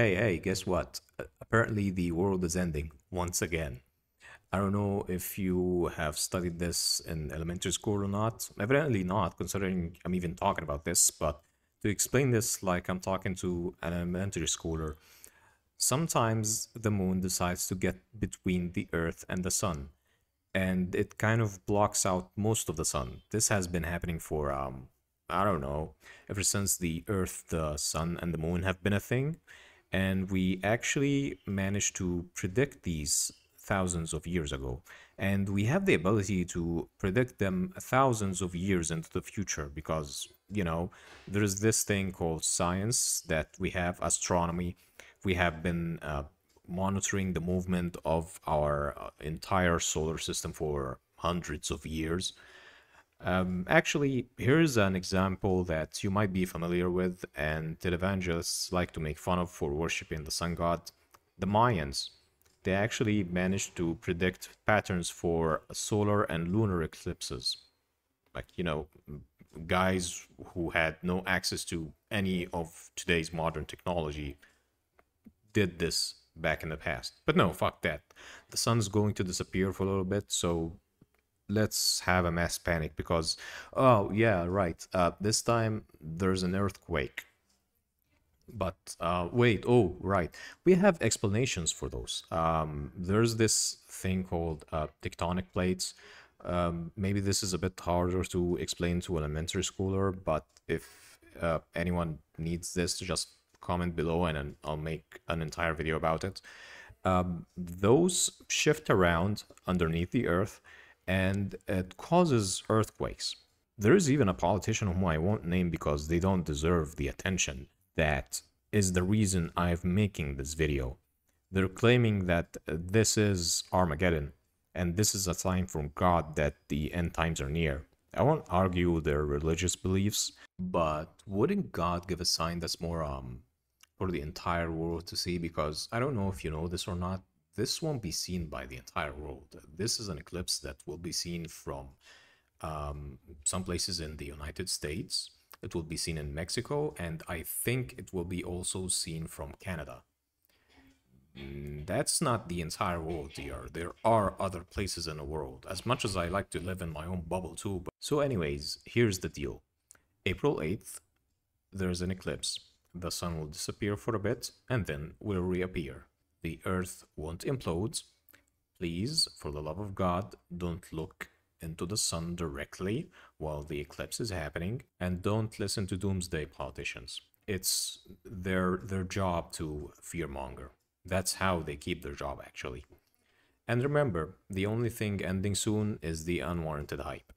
Hey, guess what? Apparently, the world is ending once again. I don't know if you have studied this in elementary school or not. Evidently not, considering I'm even talking about this, but to explain this like I'm talking to an elementary schooler, sometimes the moon decides to get between the Earth and the sun, and it kind of blocks out most of the sun. This has been happening for, I don't know, ever since the Earth, the sun, and the moon have been a thing. And we actually managed to predict these thousands of years ago, and we have the ability to predict them thousands of years into the future because, there is this thing called science that we have, astronomy. We have been monitoring the movement of our entire solar system for hundreds of years. Actually, here's an example that you might be familiar with and televangelists like to make fun of for worshipping the sun god, the Mayans. They actually managed to predict patterns for solar and lunar eclipses. Like, guys who had no access to any of today's modern technology did this back in the past. But no, fuck that. The sun's going to disappear for a little bit, so let's have a mass panic because, oh yeah, right, this time there's an earthquake. But wait, oh right, we have explanations for those. There's this thing called tectonic plates. Maybe this is a bit harder to explain to an elementary schooler, but if anyone needs this, just comment below and I'll make an entire video about it. Those shift around underneath the Earth, and it causes earthquakes. There is even a politician whom I won't name because they don't deserve the attention. That is the reason I'm making this video. They're claiming that this is Armageddon, and this is a sign from God that the end times are near. I won't argue their religious beliefs, but wouldn't God give a sign that's more for the entire world to see? Because I don't know if you know this or not, this won't be seen by the entire world. This is an eclipse that will be seen from some places in the United States. It will be seen in Mexico, and I think it will be also seen from Canada. That's not the entire world, dear. There are other places in the world, as much as I like to live in my own bubble too. But... So anyways, here's the deal. April 8th, there's an eclipse. The sun will disappear for a bit, and then will reappear. The Earth won't implode. Please, for the love of God, don't look into the sun directly while the eclipse is happening, and don't listen to doomsday politicians. It's their job to fearmonger. That's how they keep their job, actually. And remember, the only thing ending soon is the unwarranted hype.